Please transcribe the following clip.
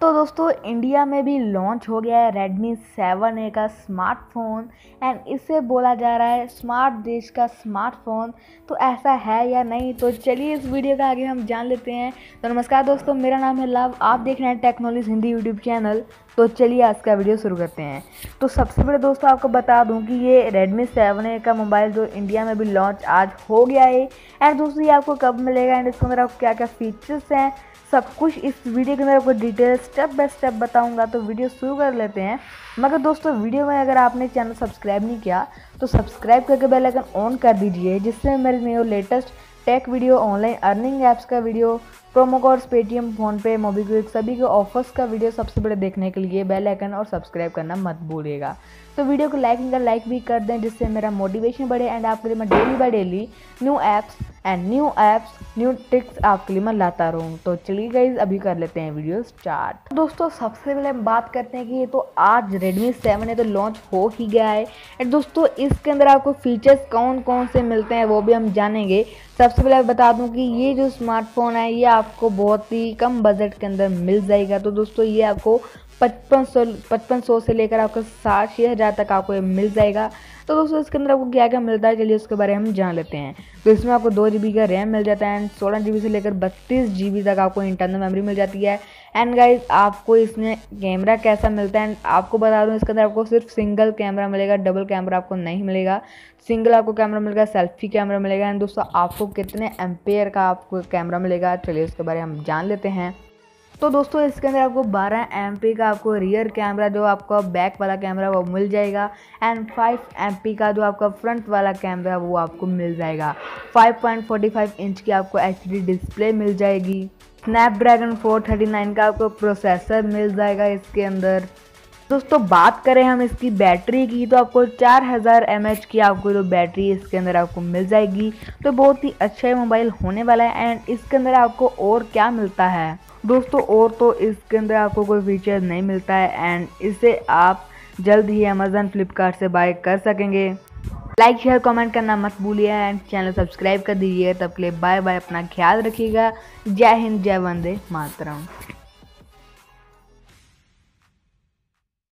तो दोस्तों इंडिया में भी लॉन्च हो गया है Redmi 7A का स्मार्टफोन एंड इसे बोला जा रहा है स्मार्ट देश का स्मार्टफोन। तो ऐसा है या नहीं, तो चलिए इस वीडियो का आगे हम जान लेते हैं। तो नमस्कार दोस्तों, मेरा नाम है लव, आप देख रहे हैं टेक्नोलॉजी हिंदी यूट्यूब चैनल। तो चलिए आज का वीडियो शुरू करते हैं। तो सबसे पहले दोस्तों आपको बता दूं कि ये Redmi 7A का मोबाइल जो इंडिया में भी लॉन्च आज हो गया है एंड दोस्तों ये आपको कब मिलेगा एंड इसके अंदर आपको क्या क्या फ़ीचर्स हैं, सब कुछ इस वीडियो के अंदर आपको डिटेल स्टेप बाय स्टेप बताऊंगा। तो वीडियो शुरू कर लेते हैं। मगर दोस्तों वीडियो में अगर आपने चैनल सब्सक्राइब नहीं किया तो सब्सक्राइब करके बेल आइकन ऑन कर दीजिए, जिससे मेरे new latest tech video, online earning apps का video, promo codes, Paytm, PhonePe, MobiKwik सभी के ऑफर्स का वीडियो सबसे पहले देखने के लिए बेल आइकन और सब्सक्राइब करना मत भूलिएगा। तो वीडियो को लाइक भी कर दें, जिससे मेरा मोटिवेशन बढ़े एंड आपके लिए मैं daily by daily new tricks आपके लिए मैं लाता रहूँ। तो चलिए गाइज अभी कर लेते हैं वीडियो स्टार्ट। दोस्तों सबसे पहले हम बात करते हैं कि ये तो आज Redmi 7A तो लॉन्च हो ही गया है एंड दोस्तों इसके अंदर आपको फीचर्स कौन कौन से मिलते हैं वो भी हम जानेंगे। सबसे पहले बता दूं कि ये जो स्मार्टफोन है ये आपको बहुत ही कम बजट के अंदर मिल जाएगा। तो दोस्तों ये आपको 5500 से लेकर आपको 6000 तक आपको ये मिल जाएगा। तो दोस्तों इसके अंदर आपको क्या क्या मिलता है चलिए उसके बारे में हम जान लेते हैं। तो इसमें आपको 2 GB का रैम मिल जाता है एंड 16 GB से लेकर 32 GB तक आपको इंटरनल मेमोरी मिल जाती है एंड गाइज आपको इसमें कैमरा कैसा मिलता है एंड आपको बता दूं इसके अंदर आपको सिर्फ सिंगल कैमरा मिलेगा, डबल कैमरा आपको नहीं मिलेगा। सिंगल आपको कैमरा मिलेगा, सेल्फी कैमरा मिलेगा एंड दोस्तों आपको कितने एम्पेयर का आपको कैमरा मिलेगा चलिए उसके बारे में हम जान लेते हैं। तो दोस्तों इसके अंदर आपको 12 MP का आपको रियर कैमरा, जो आपका बैक वाला कैमरा वो मिल जाएगा एंड 5 MP का जो आपका फ्रंट वाला कैमरा वो आपको मिल जाएगा। 5.45 इंच की आपको HD डिस्प्ले मिल जाएगी। Snapdragon 439 का आपको प्रोसेसर मिल जाएगा इसके अंदर। दोस्तों बात करें हम इसकी बैटरी की, तो आपको 4000 mAh की आपको जो बैटरी इसके अंदर आपको मिल जाएगी। तो बहुत ही अच्छा मोबाइल होने वाला है एंड इसके अंदर आपको और क्या मिलता है दोस्तों, और तो इसके अंदर आपको कोई फीचर नहीं मिलता है एंड इसे आप जल्द ही Amazon, Flipkart से बाय कर सकेंगे। लाइक, शेयर, कमेंट करना मत भूलिए एंड चैनल सब्सक्राइब कर दीजिए। तब के लिए बाय बाय, अपना ख्याल रखिएगा। जय हिंद, जय वंदे मातरम।